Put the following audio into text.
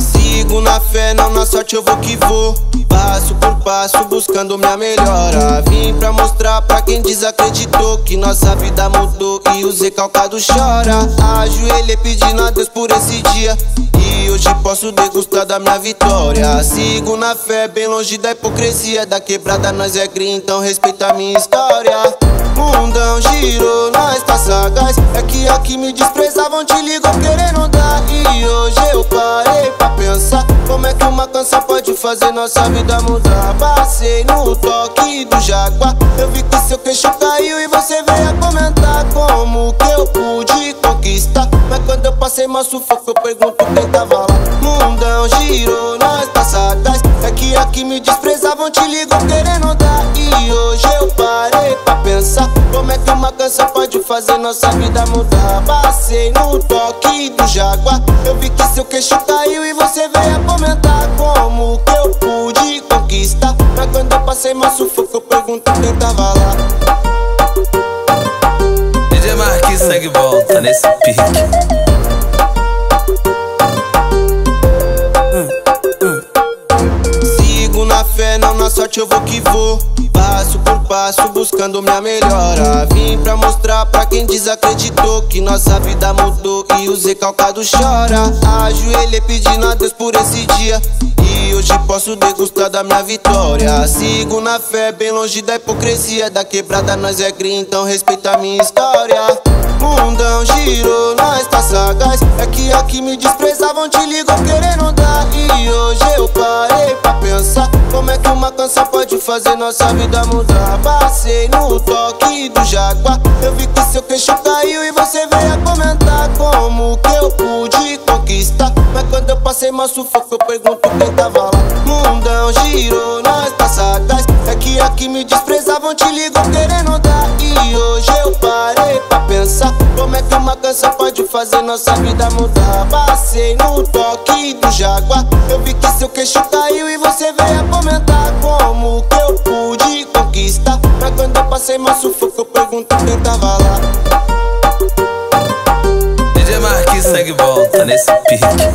Sigo na fé, não na sorte, eu vou que vou. Passo por passo, buscando minha melhora. Vim pra mostrar pra quem desacreditou que nossa vida mudou e os recalcados choram. Ajoelhei pedindo a Deus por esse dia e hoje posso degustar da minha vitória. Sigo na fé, bem longe da hipocrisia. Da quebrada nós é gringo, então respeita a minha história. Mundão girou, nós tá sagaz. É que aqui me desprezavam, te ligou querendo dar. E hoje eu parei pra pensar como é que uma canção pode fazer nossa vida mudar. Passei no toque do jaguar, eu vi que seu queixo caiu e você veio a comentar como que eu pude conquistar. Mas quando eu passei mal sufoco, eu pergunto quem tava lá. Mundão girou, nós tá sagaz. É que aqui me desprezavam, te ligou querendo dar. E hoje eu parei pra pensar como é que uma canção pode fazer nossa vida mudar. Passei no toque do jaguar, eu vi que seu queixo caiu e você veio a comentar como que eu pude conquistar. Mas quando eu passei mal sufoco, eu pergunto quem tava lá. DJ Marquinhos Sangue Bom, tá nesse pique. Não na sorte, eu vou que vou. Passo por passo, buscando minha melhora. Vim pra mostrar pra quem desacreditou que nossa vida mudou e os recalcados choram. Ajoelhei pedindo a Deus por esse dia e hoje posso degustar da minha vitória. Sigo na fé, bem longe da hipocrisia. Da quebrada nós é gringo, então respeita a minha história. Mundão girou, nós tá sagaz. É que aqui me desprezavam, te ligou querendo dar. E hoje eu parei pra pensar como é que uma canção pode fazer nossa vida mudar. Passei no toque do jaguar, eu vi que seu queixo caiu e você veio a comentar como que eu pude conquistar. Mas quando eu passei mal sufoco, eu pergunto quem tava lá. Mundão girou, nós tá sagaz. É que aqui me desprezavam, te ligou querendo dar. E hoje eu parei pra pensar como é que uma canção pode fazer nossa vida mudar. Passei no toque do jaguar, eu vi que seu queixo caiu e você veio a comentar como que eu pude conquistar. Mas quando eu passei mal sufoco, eu pergunto quem tava lá. DJ Marquinhos Sangue Bom, tá nesse pique.